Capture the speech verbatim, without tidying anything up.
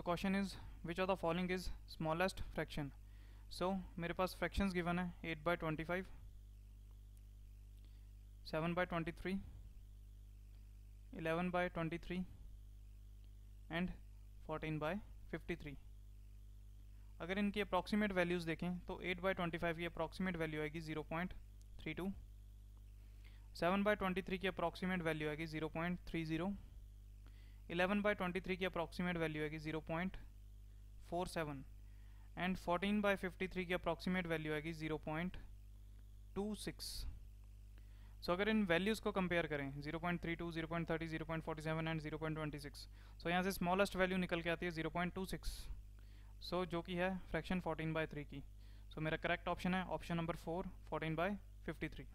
So question is which of the following is smallest fraction. So मेरे पास fractions given है eight by twenty five, seven by twenty three, eleven by twenty three and fourteen by fifty three. अगर इनकी approximate values देखें तो eight by twenty five की approximate value आएगी zero point three two, seven by twenty three की approximate value आएगी zero point three zero, eleven by twenty three की approximate value आएगी zero point four seven and fourteen by fifty three की approximate value आएगी zero point two six. So अगर इन values को compare करें zero point thirty two, zero point thirty, zero point forty seven and zero point twenty six, so यहाँ से smallest value निकल के आती है zero point two six, so जो कि है फ्रैक्शन फोर्टीन बाई थ्री की. सो मेरा करेक्ट ऑप्शन है option number four, fourteen by fifty three.